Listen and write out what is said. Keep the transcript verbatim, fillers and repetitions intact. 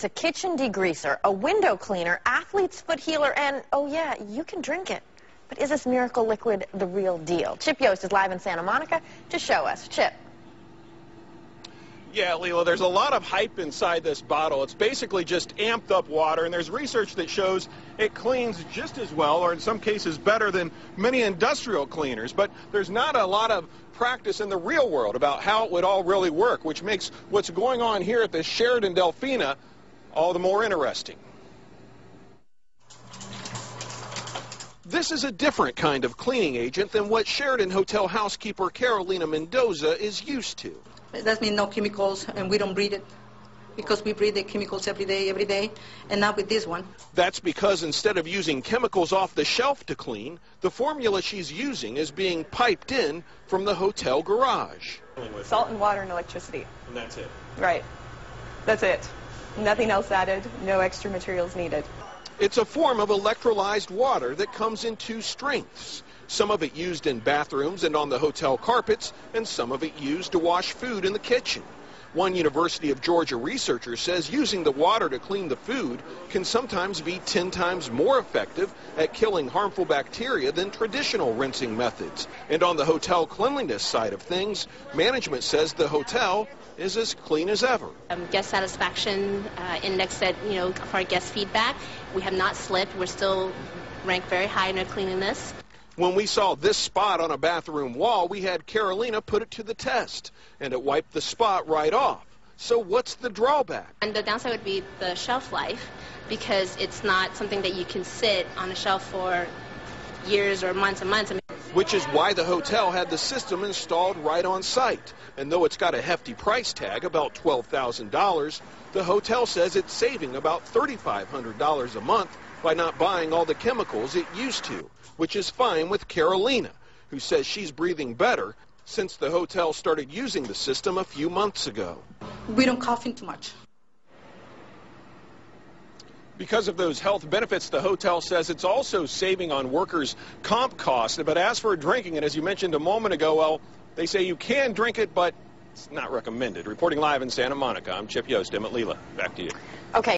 It's a kitchen degreaser, a window cleaner, athlete's foot healer, and, oh yeah, you can drink it. But is this miracle liquid the real deal? Chip Yost is live in Santa Monica to show us. Chip. Yeah, Leela, there's a lot of hype inside this bottle. It's basically just amped up water, and there's research that shows it cleans just as well, or in some cases better than many industrial cleaners. But there's not a lot of practice in the real world about how it would all really work, which makes what's going on here at the Sheraton Delfina all the more interesting. This is a different kind of cleaning agent than what Sheraton Hotel housekeeper Carolina Mendoza is used to. That means no chemicals, and we don't breathe it because we breathe the chemicals every day, every day, and not with this one. That's because instead of using chemicals off the shelf to clean, the formula she's using is being piped in from the hotel garage. Salt and water and electricity. And that's it? Right. That's it. Nothing else added, no extra materials needed. It's a form of electrolyzed water that comes in two strengths. Some of it used in bathrooms and on the hotel carpets, and some of it used to wash food in the kitchen. One University of Georgia researcher says using the water to clean the food can sometimes be ten times more effective at killing harmful bacteria than traditional rinsing methods. And on the hotel cleanliness side of things, management says the hotel is as clean as ever. Um, guest satisfaction uh, index that, you know, for our guest feedback, we have not slipped. We're still ranked very high in our cleanliness. When we saw this spot on a bathroom wall, we had Carolina put it to the test, and it wiped the spot right off. So what's the drawback? And the downside would be the shelf life, because it's not something that you can sit on a shelf for years or months and months. I mean, which is why the hotel had the system installed right on site. And though it's got a hefty price tag, about twelve thousand dollars, the hotel says it's saving about thirty-five hundred dollars a month by not buying all the chemicals it used to, which is fine with Carolina, who says she's breathing better since the hotel started using the system a few months ago. We don't cough in too much. Because of those health benefits, the hotel says it's also saving on workers' comp costs. But as for drinking it, as you mentioned a moment ago, well, they say you can drink it, but it's not recommended. Reporting live in Santa Monica, I'm Chip Yost, Emmett Leela. Back to you. Okay.